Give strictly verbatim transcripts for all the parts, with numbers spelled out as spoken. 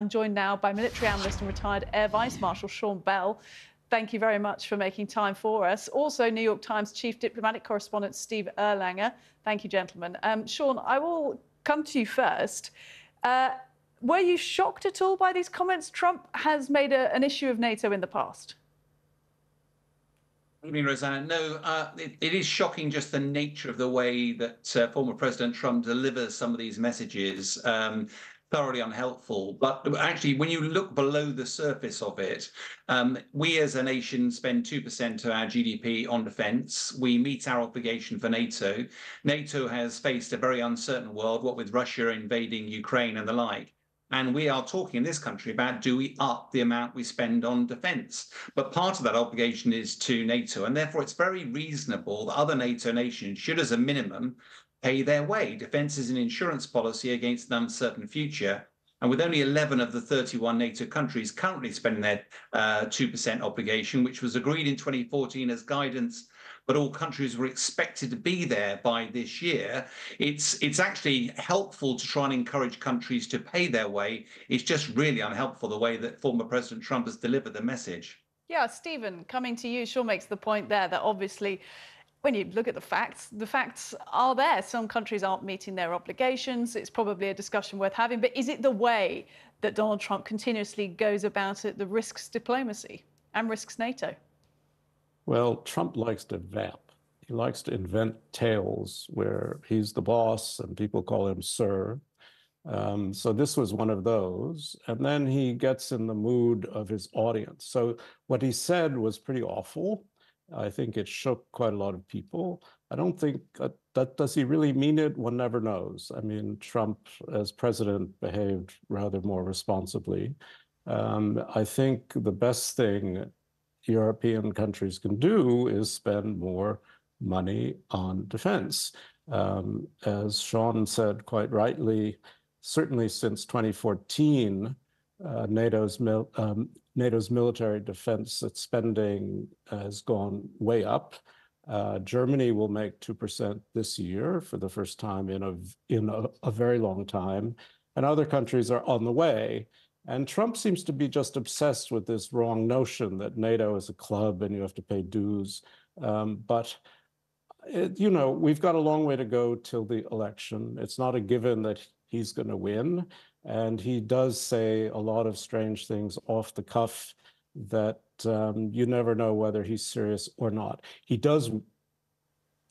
I'm joined now by military analyst and retired Air Vice Marshal Sean Bell. Thank you very much for making time for us. Also, New York Times chief diplomatic correspondent Steve Erlanger. Thank you, gentlemen. Um, Sean, I will come to you first. Uh, were you shocked at all by these comments? Trump has made a, an issue of NATO in the past. I mean, Rosanna, no, uh, it, it is shocking just the nature of the way that uh, former President Trump delivers some of these messages. Um, Thoroughly unhelpful. But actually, when you look below the surface of it, um, we as a nation spend two percent of our G D P on defence. We meet our obligation for NATO. NATO has faced a very uncertain world, what with Russia invading Ukraine and the like. And we are talking in this country about, do we up the amount we spend on defence? But part of that obligation is to NATO. And therefore, it's very reasonable that other NATO nations should, as a minimum, pay their way. Defence is an insurance policy against an uncertain future. And with only eleven of the thirty-one NATO countries currently spending their uh, two percent obligation, which was agreed in twenty fourteen as guidance, but all countries were expected to be there by this year, it's, it's actually helpful to try and encourage countries to pay their way. It's just really unhelpful the way that former President Trump has delivered the message. Yeah, Stephen, coming to you, Sean makes the point there that obviously, when you look at the facts, the facts are there. Some countries aren't meeting their obligations. It's probably a discussion worth having. But is it the way that Donald Trump continuously goes about it that risks diplomacy and risks NATO? Well, Trump likes to vamp. He likes to invent tales where he's the boss and people call him sir. Um, so this was one of those. And then he gets in the mood of his audience. So what he said was pretty awful. I think it shook quite a lot of people. I don't think uh, that, does he really mean it? One never knows. I mean, Trump as president behaved rather more responsibly. Um, I think the best thing European countries can do is spend more money on defense. Um, as Sean said quite rightly, certainly since twenty fourteen, Uh, NATO's, mil um, NATO's military defense spending has gone way up. Uh, Germany will make two percent this year for the first time in, a, in a, a very long time. And other countries are on the way. And Trump seems to be just obsessed with this wrong notion that NATO is a club and you have to pay dues. Um, but, it, you know, we've got a long way to go till the election. It's not a given that he's going to win. And he does say a lot of strange things off the cuff that um, you never know whether he's serious or not. He does,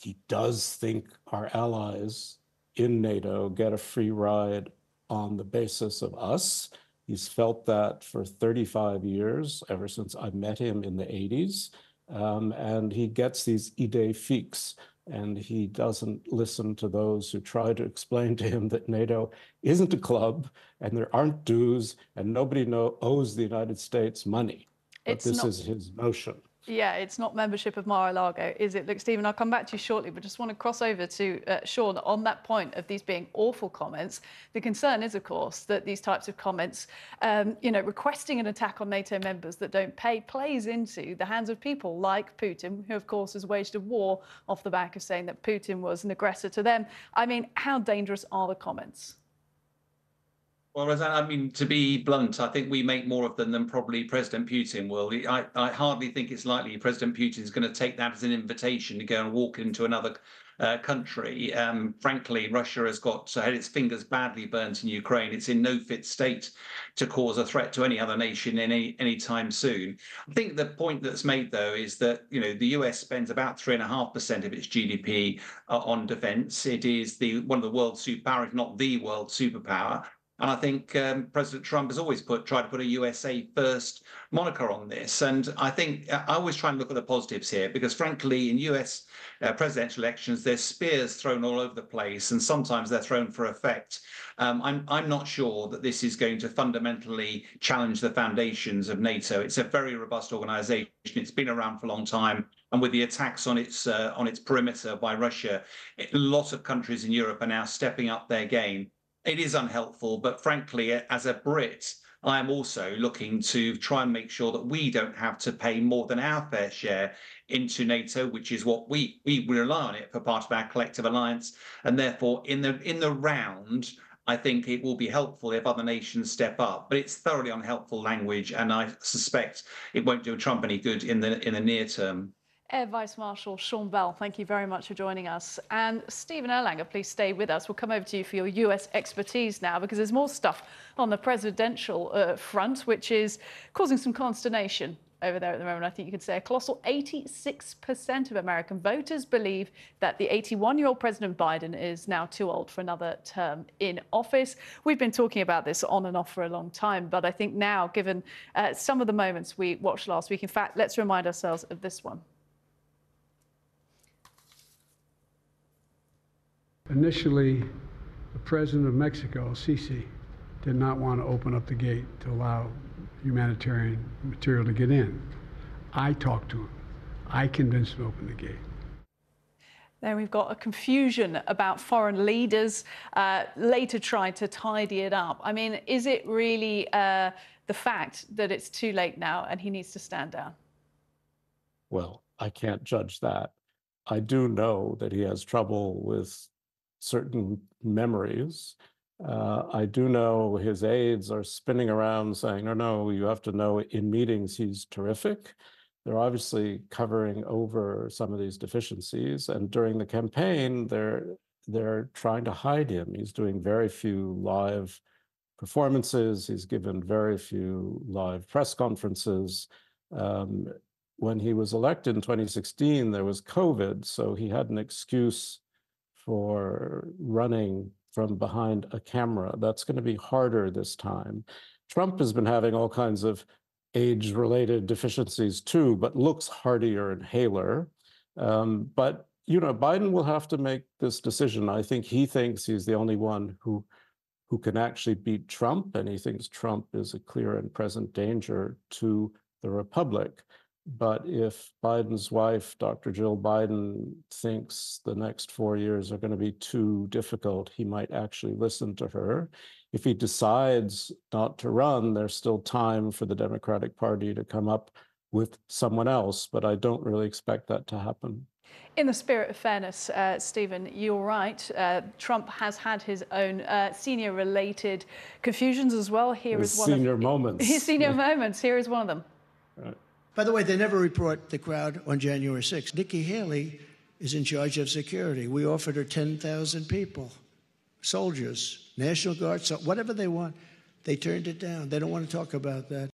he does think our allies in NATO get a free ride on the basis of us. He's felt that for thirty-five years, ever since I met him in the eighties. Um, and he gets these idées fixes. And he doesn't listen to those who try to explain to him that NATO isn't a club and there aren't dues and nobody know, owes the United States money. But it's this not, is his notion. Yeah, it's not membership of Mar-a-Lago, is it? Look, Stephen, I'll come back to you shortly, but just want to cross over to uh, Sean on that point of these being awful comments. The concern is, of course, that these types of comments, um, you know, requesting an attack on NATO members that don't pay plays into the hands of people like Putin, who, of course, has waged a war off the back of saying that Putin was an aggressor to them. I mean, how dangerous are the comments? Well, Rosanna, I mean, to be blunt, I think we make more of them than probably President Putin will. I, I hardly think it's likely President Putin is going to take that as an invitation to go and walk into another uh, country. Um, frankly, Russia has got had its fingers badly burnt in Ukraine. It's in no fit state to cause a threat to any other nation any any time soon. I think the point that's made, though, is that, you know, the U S spends about three and a half percent of its G D P uh, on defence. It is the one of the world superpower, if not the world superpower. And I think um, President Trump has always put, tried to put a U S A first moniker on this. And I think I always try and look at the positives here, because frankly, in U S uh, presidential elections, there's spears thrown all over the place, and sometimes they're thrown for effect. Um, I'm, I'm not sure that this is going to fundamentally challenge the foundations of NATO. It's a very robust organization. It's been around for a long time. And with the attacks on its, uh, on its perimeter by Russia, it, a lot of countries in Europe are now stepping up their game. It is unhelpful, but frankly, as a Brit, I am also looking to try and make sure that we don't have to pay more than our fair share into NATO, which is what we we rely on it for part of our collective alliance. And therefore, in the in the round, I think it will be helpful if other nations step up, but it's thoroughly unhelpful language, and I suspect it won't do Trump any good in the in the near term. Air Vice Marshal Sean Bell, thank you very much for joining us. And Stephen Erlanger, please stay with us. We'll come over to you for your U S expertise now, because there's more stuff on the presidential uh, front, which is causing some consternation over there at the moment. I think you could say a colossal eighty-six percent of American voters believe that the eighty-one-year-old President Biden is now too old for another term in office. We've been talking about this on and off for a long time, but I think now, given uh, some of the moments we watched last week, in fact, let's remind ourselves of this one. Initially, the president of Mexico, Sisi, did not want to open up the gate to allow humanitarian material to get in. I talked to him. I convinced him to open the gate. Then we've got a confusion about foreign leaders uh, later tried to tidy it up. I mean, is it really uh, the fact that it's too late now and he needs to stand down? Well, I can't judge that. I do know that he has trouble with certain memories. Uh, I do know his aides are spinning around saying, no, no, you have to know in meetings he's terrific. They're obviously covering over some of these deficiencies. And during the campaign, they're, they're trying to hide him. He's doing very few live performances. He's given very few live press conferences. Um, when he was elected in twenty sixteen, there was COVID, so he had an excuse for running from behind a camera. That's going to be harder this time. Trump has been having all kinds of age-related deficiencies too, but looks hardier and haler. Um, but, you know, Biden will have to make this decision. I think he thinks he's the only one who, who can actually beat Trump, and he thinks Trump is a clear and present danger to the republic. But if Biden's wife, Doctor Jill Biden, thinks the next four years are going to be too difficult, he might actually listen to her. If he decides not to run, there's still time for the Democratic Party to come up with someone else, but I don't really expect that to happen. In the spirit of fairness, uh, Stephen, you're right. Uh, Trump has had his own uh, senior-related confusions as well. Here his is one senior of moments. His senior moments. Here is one of them. Right. By the way, they never report the crowd on January sixth. Nikki Haley is in charge of security. We offered her ten thousand people, soldiers, National Guard, so whatever they want. They turned it down. They don't want to talk about that.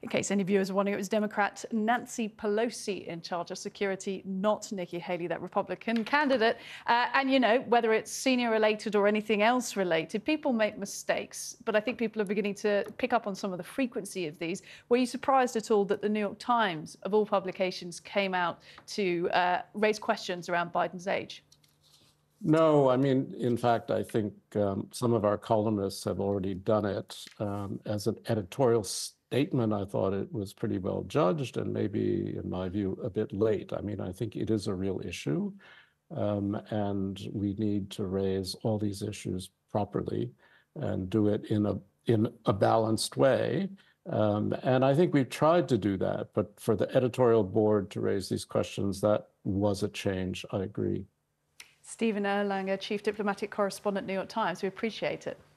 In case any viewers are wondering, it was Democrat Nancy Pelosi in charge of security, not Nikki Haley, that Republican candidate. Uh, and, you know, whether it's senior-related or anything else related, people make mistakes. But I think people are beginning to pick up on some of the frequency of these. Were you surprised at all that the New York Times, of all publications, came out to uh, raise questions around Biden's age? No, I mean, in fact, I think um, some of our columnists have already done it. Um, as an editorial statement, I thought it was pretty well judged and maybe, in my view, a bit late. I mean, I think it is a real issue, um, and we need to raise all these issues properly and do it in a, in a balanced way. Um, and I think we've tried to do that, but for the editorial board to raise these questions, that was a change, I agree. Stephen Erlanger, Chief Diplomatic Correspondent, New York Times. We appreciate it.